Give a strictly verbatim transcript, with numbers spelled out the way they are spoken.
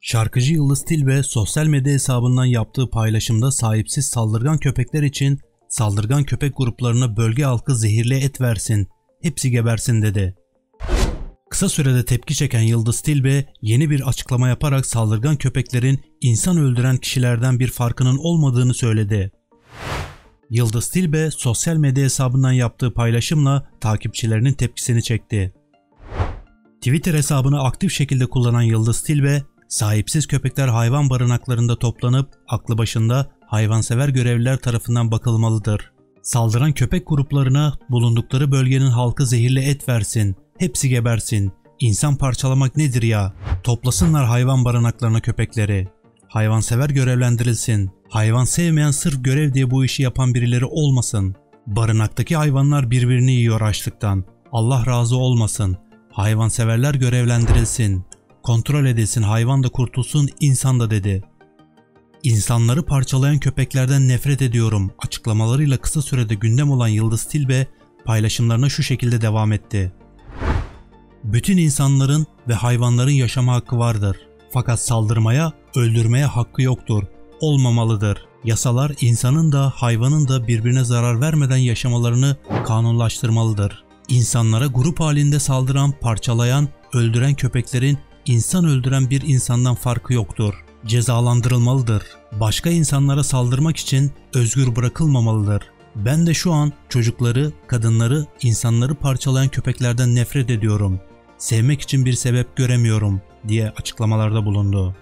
Şarkıcı Yıldız Tilbe sosyal medya hesabından yaptığı paylaşımda sahipsiz saldırgan köpekler için saldırgan köpek gruplarına bölge halkı zehirli et versin, hepsi gebersin dedi. Kısa sürede tepki çeken Yıldız Tilbe yeni bir açıklama yaparak saldırgan köpeklerin insan öldüren kişilerden bir farkının olmadığını söyledi. Yıldız Tilbe sosyal medya hesabından yaptığı paylaşımla takipçilerinin tepkisini çekti. Twitter hesabını aktif şekilde kullanan Yıldız Tilbe, sahipsiz köpekler hayvan barınaklarında toplanıp aklı başında hayvansever görevliler tarafından bakılmalıdır. Saldıran köpek gruplarına bulundukları bölgenin halkı zehirli et versin, hepsi gebersin, insan parçalamak nedir ya, toplasınlar hayvan barınaklarına köpekleri, hayvansever görevlendirilsin, hayvan sevmeyen sırf görev diye bu işi yapan birileri olmasın, barınaktaki hayvanlar birbirini yiyor açlıktan, Allah razı olmasın, hayvanseverler görevlendirilsin, kontrol edilsin, hayvan da kurtulsun, insan da dedi. İnsanları parçalayan köpeklerden nefret ediyorum açıklamalarıyla kısa sürede gündem olan Yıldız Tilbe paylaşımlarına şu şekilde devam etti. Bütün insanların ve hayvanların yaşama hakkı vardır. Fakat saldırmaya, öldürmeye hakkı yoktur. Olmamalıdır. Yasalar insanın da hayvanın da birbirine zarar vermeden yaşamalarını kanunlaştırmalıdır. İnsanlara grup halinde saldıran, parçalayan, öldüren köpeklerin insan öldüren bir insandan farkı yoktur. Cezalandırılmalıdır. Başka insanlara saldırmak için özgür bırakılmamalıdır. Ben de şu an çocukları, kadınları, insanları parçalayan köpeklerden nefret ediyorum. Sevmek için bir sebep göremiyorum diye açıklamalarda bulundu.